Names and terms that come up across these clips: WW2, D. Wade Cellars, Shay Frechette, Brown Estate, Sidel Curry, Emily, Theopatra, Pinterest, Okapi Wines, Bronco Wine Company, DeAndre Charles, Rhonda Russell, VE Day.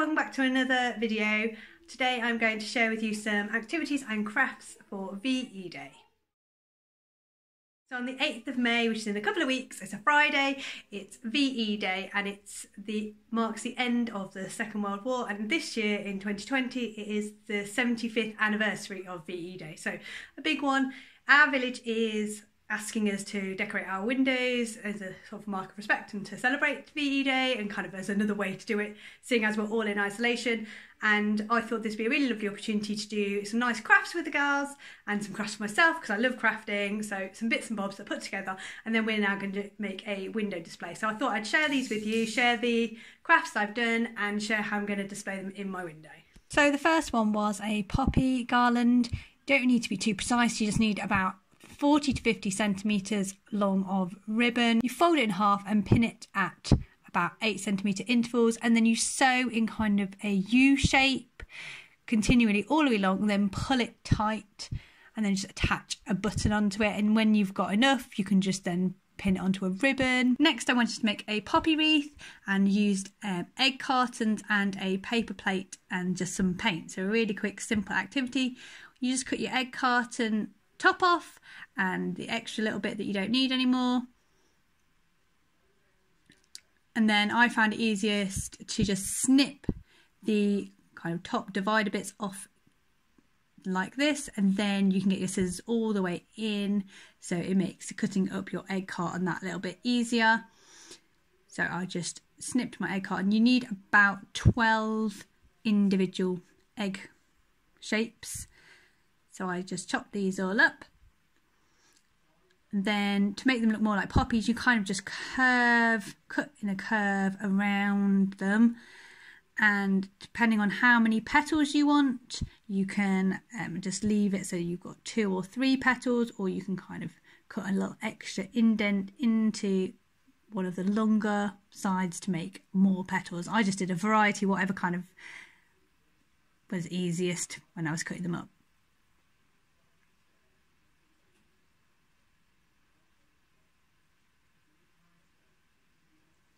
welcome back to another video. Today I'm going to share with you some activities and crafts for VE Day. So on the 8th of May, which is in a couple of weeks, it's a Friday, it's VE Day, and marks the end of the Second World War, and this year in 2020 it is the 75th anniversary of VE Day, so a big one. Our village is asking us to decorate our windows as a sort of mark of respect and to celebrate VE Day, and kind of as another way to do it, seeing as we're all in isolation. And I thought this would be a really lovely opportunity to do some nice crafts with the girls and some crafts for myself, because I love crafting, so some bits and bobs that I put together, and then we're now going to make a window display. So I thought I'd share these with you, share the crafts I've done and share how I'm going to display them in my window. So the first one was a poppy garland. You don't need to be too precise, you just need about 40 to 50 centimetres long of ribbon. You fold it in half and pin it at about 8 centimetre intervals, and then you sew in kind of a U shape continually all the way along, then pull it tight and then just attach a button onto it, and when you've got enough you can just then pin it onto a ribbon. Next I wanted to make a poppy wreath and used egg cartons and a paper plate and just some paint. So a really quick simple activity. You just cut your egg carton top off and the extra little bit that you don't need anymore, and then I found it easiest to just snip the kind of top divider bits off like this, and then you can get your scissors all the way in, so it makes cutting up your egg carton that little bit easier. So I just snipped my egg carton. You need about 12 individual egg shapes. So I just chop these all up, and then to make them look more like poppies you kind of just cut in a curve around them, and depending on how many petals you want you can just leave it so you've got 2 or 3 petals, or you can kind of cut a little extra indent into one of the longer sides to make more petals. I just did a variety, whatever kind of was easiest when I was cutting them up.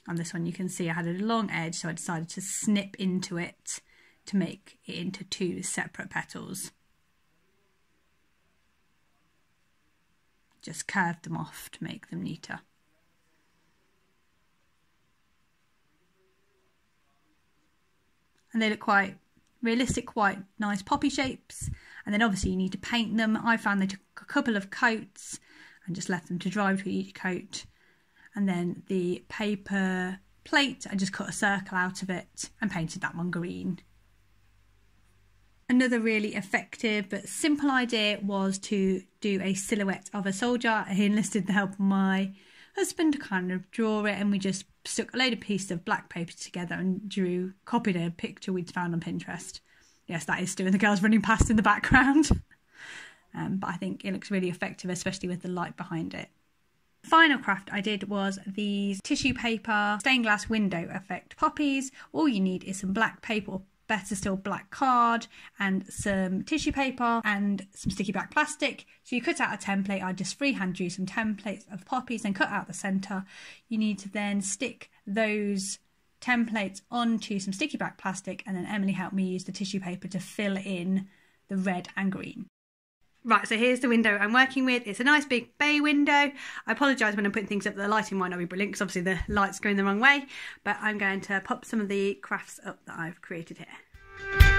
On this one you can see I had a long edge, so I decided to snip into it to make it into 2 separate petals. Just curved them off to make them neater. And they look quite realistic, quite nice poppy shapes, and then obviously you need to paint them. I found they took a couple of coats and just left them to dry between each coat. And then the paper plate, I just cut a circle out of it and painted that one green. Another really effective but simple idea was to do a silhouette of a soldier. I enlisted the help of my husband to kind of draw it, and we just stuck a load of pieces of black paper together and copied a picture we'd found on Pinterest. Yes, that is still the girls running past in the background. But I think it looks really effective, especially with the light behind it. Final craft I did was these tissue paper stained glass window effect poppies. All you need is some black paper, or better still black card, and some tissue paper and some sticky black plastic. So you cut out a template. I just freehand drew some templates of poppies and cut out the centre. You need to then stick those templates onto some sticky black plastic, and then Emily helped me use the tissue paper to fill in the red and green. Right, so here's the window I'm working with. It's a nice big bay window. I apologise when I'm putting things up, the lighting might not be brilliant because obviously the light's going the wrong way, but I'm going to pop some of the crafts up that I've created here.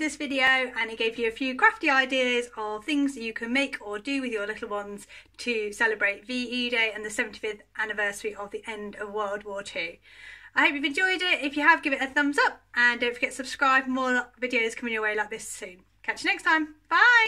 this video and it gave you a few crafty ideas of things that you can make or do with your little ones to celebrate VE Day and the 75th anniversary of the end of World War II. I hope you've enjoyed it. If you have, give it a thumbs up and don't forget to subscribe. More videos coming your way like this soon. Catch you next time. Bye!